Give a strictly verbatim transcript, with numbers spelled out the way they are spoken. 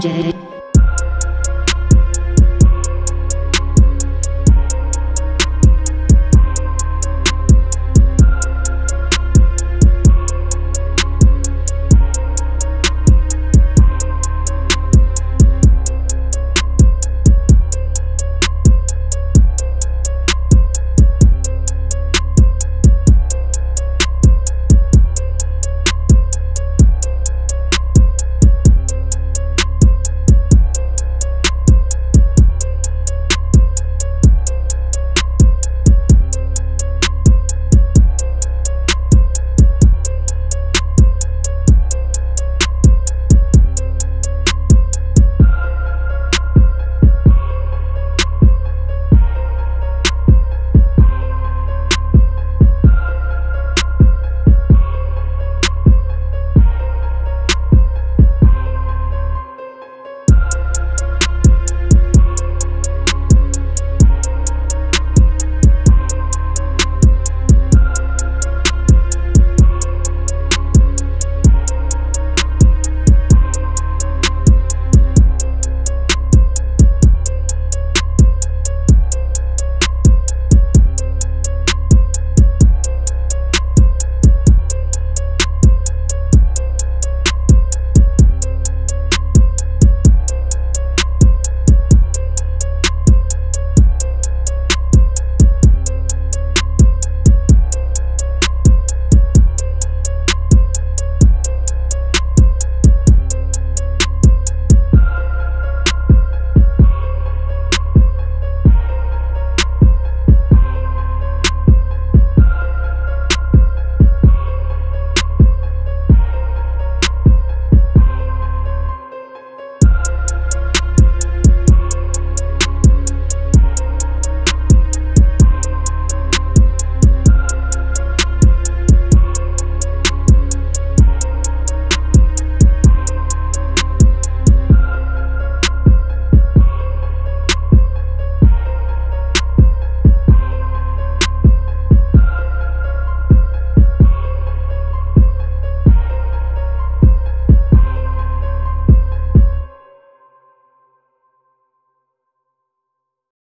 Tangent.